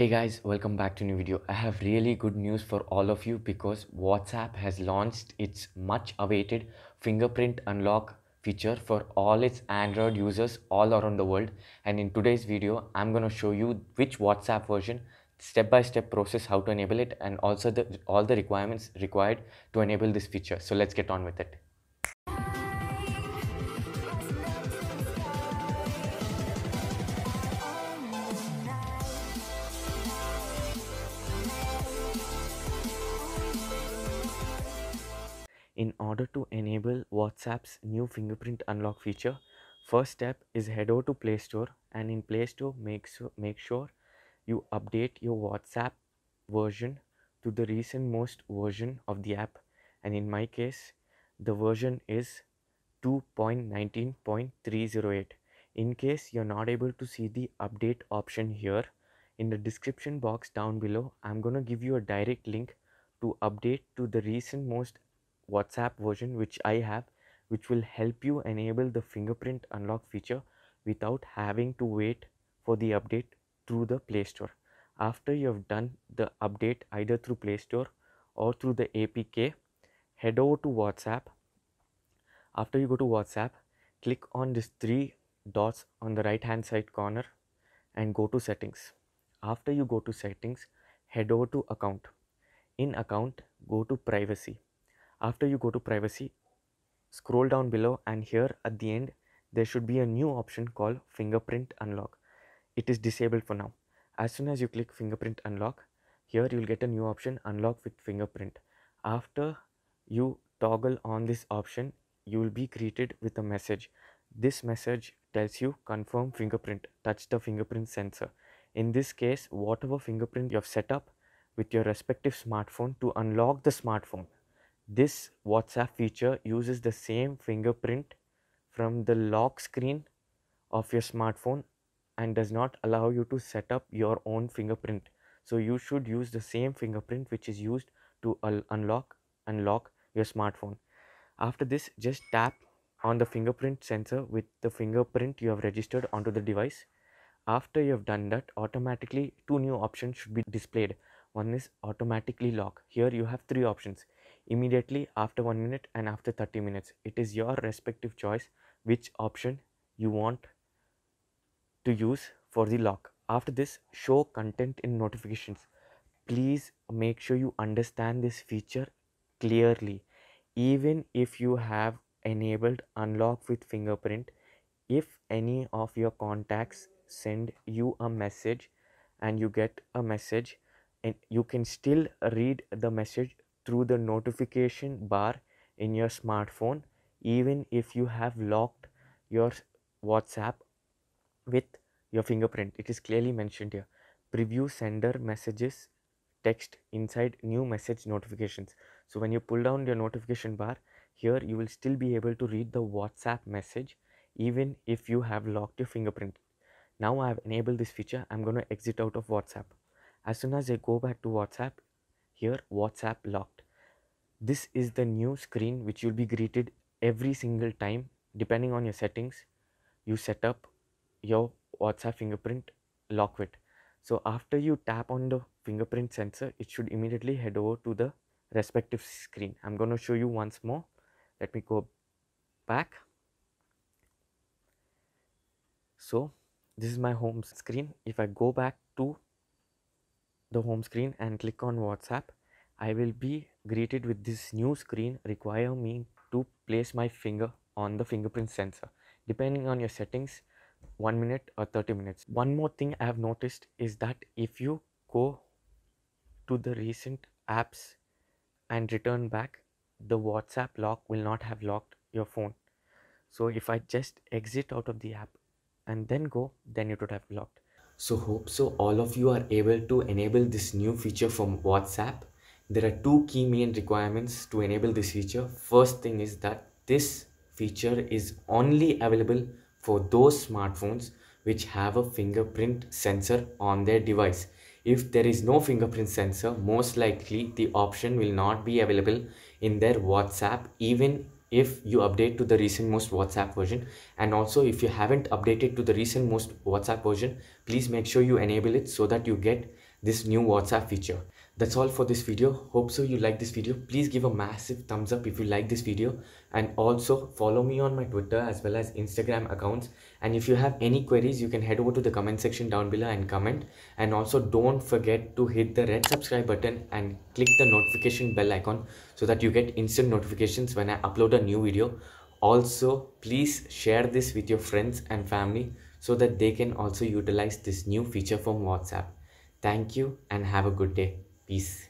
Hey guys, welcome back to new video. I have really good news for all of you because WhatsApp has launched its much awaited fingerprint unlock feature for all its Android users all around the world. And in today's video, I'm going to show you which WhatsApp version, step-by-step process, how to enable it, and also all the requirements required to enable this feature. So let's get on with it. In order to enable WhatsApp's new fingerprint unlock feature, first step is head over to Play Store, and in Play Store make sure you update your WhatsApp version to the recent most version of the app, and in my case the version is 2.19.308. In case you're not able to see the update option here, in the description box down below I'm gonna give you a direct link to update to the recent most WhatsApp version which I have, which will help you enable the fingerprint unlock feature without having to wait for the update through the Play Store. After you have done the update either through Play Store or through the APK, head over to WhatsApp. After you go to WhatsApp, click on these three dots on the right hand side corner and go to settings. After you go to settings, head over to account. In account, go to privacy. After you go to privacy, scroll down below, and here at the end there should be a new option called fingerprint unlock. It is disabled for now. As soon as you click fingerprint unlock, here you will get a new option, unlock with fingerprint. After you toggle on this option, you will be greeted with a message. This message tells you confirm fingerprint, touch the fingerprint sensor. In this case, whatever fingerprint you have set up with your respective smartphone to unlock the smartphone, this WhatsApp feature uses the same fingerprint from the lock screen of your smartphone and does not allow you to set up your own fingerprint. So you should use the same fingerprint which is used to unlock your smartphone. After this, just tap on the fingerprint sensor with the fingerprint you have registered onto the device. After you have done that, automatically two new options should be displayed. One is automatically lock. Here you have three options: immediately, after 1 minute, and after 30 minutes. It is your respective choice which option you want to use for the lock. After this, show content in notifications. Please make sure you understand this feature clearly. Even if you have enabled unlock with fingerprint, if any of your contacts send you a message and you get a message, and you can still read the message through the notification bar in your smartphone, even if you have locked your WhatsApp with your fingerprint. It is clearly mentioned here. Preview sender messages text inside new message notifications. So when you pull down your notification bar, here you will still be able to read the WhatsApp message even if you have locked your fingerprint. Now I have enabled this feature. I'm going to exit out of WhatsApp. As soon as I go back to WhatsApp, here WhatsApp locked. This is the new screen which you'll be greeted every single time. Depending on your settings, you set up your WhatsApp fingerprint lock with. So after you tap on the fingerprint sensor, it should immediately head over to the respective screen. I'm going to show you once more. Let me go back. So this is my home screen. If I go back to the home screen and click on WhatsApp, I will be greeted with this new screen requiring me to place my finger on the fingerprint sensor. Depending on your settings, 1 minute or 30 minutes. One more thing I have noticed is that if you go to the recent apps and return back, the WhatsApp lock will not have locked your phone. So if I just exit out of the app and then go, then it would have locked. So hope so all of you are able to enable this new feature from WhatsApp. There are two key main requirements to enable this feature. First thing is that this feature is only available for those smartphones which have a fingerprint sensor on their device. If there is no fingerprint sensor, most likely the option will not be available in their WhatsApp, even if you update to the recent most WhatsApp version. And also, if you haven't updated to the recent most WhatsApp version, please make sure you enable it so that you get this new WhatsApp feature. That's all for this video. Hope so you like this video. Please give a massive thumbs up if you like this video, and also follow me on my Twitter as well as Instagram accounts. And if you have any queries, you can head over to the comment section down below and comment. And also don't forget to hit the red subscribe button and click the notification bell icon so that you get instant notifications when I upload a new video. Also, please share this with your friends and family so that they can also utilize this new feature from WhatsApp. Thank you and have a good day. Peace.